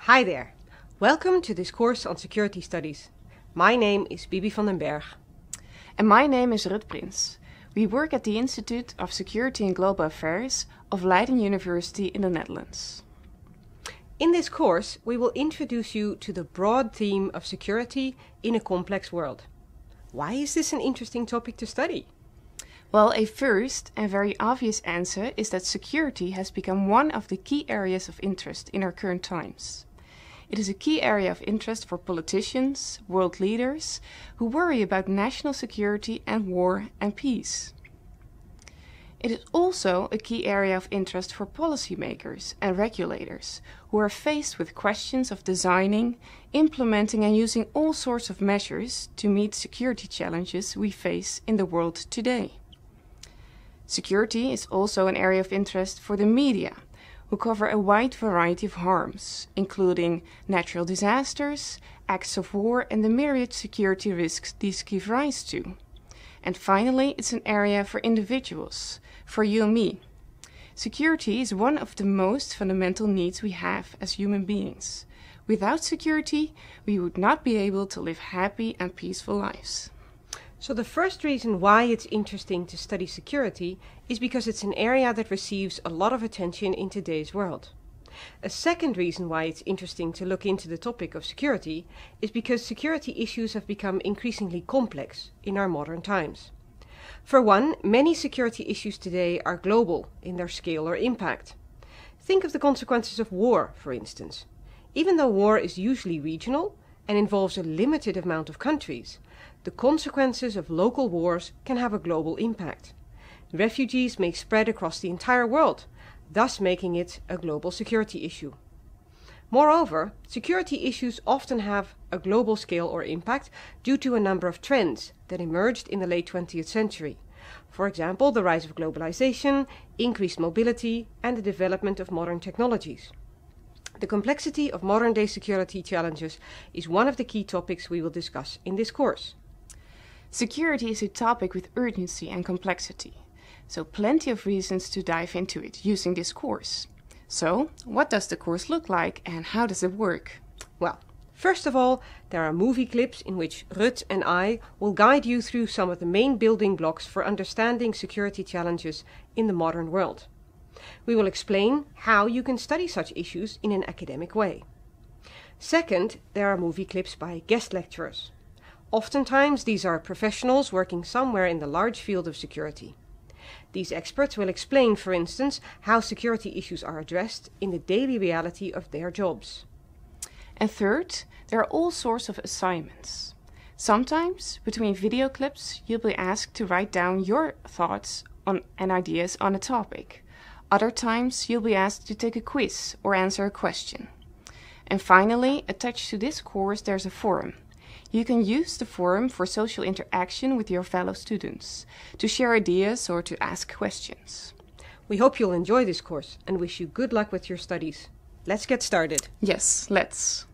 Hi there! Welcome to this course on security studies. My name is Bibi van den Berg. And my name is Rut Prins. We work at the Institute of Security and Global Affairs of Leiden University in the Netherlands. In this course, we will introduce you to the broad theme of security in a complex world. Why is this an interesting topic to study? Well, a first and very obvious answer is that security has become one of the key areas of interest in our current times. It is a key area of interest for politicians, world leaders, who worry about national security and war and peace. It is also a key area of interest for policymakers and regulators, who are faced with questions of designing, implementing and using all sorts of measures to meet security challenges we face in the world today. Security is also an area of interest for the media, who cover a wide variety of harms, including natural disasters, acts of war and the myriad security risks these give rise to. And finally, it's an area for individuals, for you and me. Security is one of the most fundamental needs we have as human beings. Without security, we would not be able to live happy and peaceful lives. So the first reason why it's interesting to study security is because it's an area that receives a lot of attention in today's world. A second reason why it's interesting to look into the topic of security is because security issues have become increasingly complex in our modern times. For one, many security issues today are global in their scale or impact. Think of the consequences of war, for instance. Even though war is usually regional and involves a limited amount of countries, the consequences of local wars can have a global impact. Refugees may spread across the entire world, thus making it a global security issue. Moreover, security issues often have a global scale or impact due to a number of trends that emerged in the late 20th century. For example, the rise of globalization, increased mobility, and the development of modern technologies. The complexity of modern-day security challenges is one of the key topics we will discuss in this course. Security is a topic with urgency and complexity, so plenty of reasons to dive into it using this course. So, what does the course look like and how does it work? Well, first of all, there are movie clips in which Rut and I will guide you through some of the main building blocks for understanding security challenges in the modern world. We will explain how you can study such issues in an academic way. Second, there are movie clips by guest lecturers. Oftentimes, these are professionals working somewhere in the large field of security. These experts will explain, for instance, how security issues are addressed in the daily reality of their jobs. And third, there are all sorts of assignments. Sometimes, between video clips, you'll be asked to write down your thoughts and ideas on a topic. Other times, you'll be asked to take a quiz or answer a question. And finally, attached to this course, there's a forum. You can use the forum for social interaction with your fellow students, to share ideas or to ask questions. We hope you'll enjoy this course and wish you good luck with your studies. Let's get started. Yes, let's.